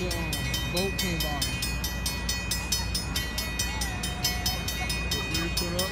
the boat came by. Rear foot up.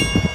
You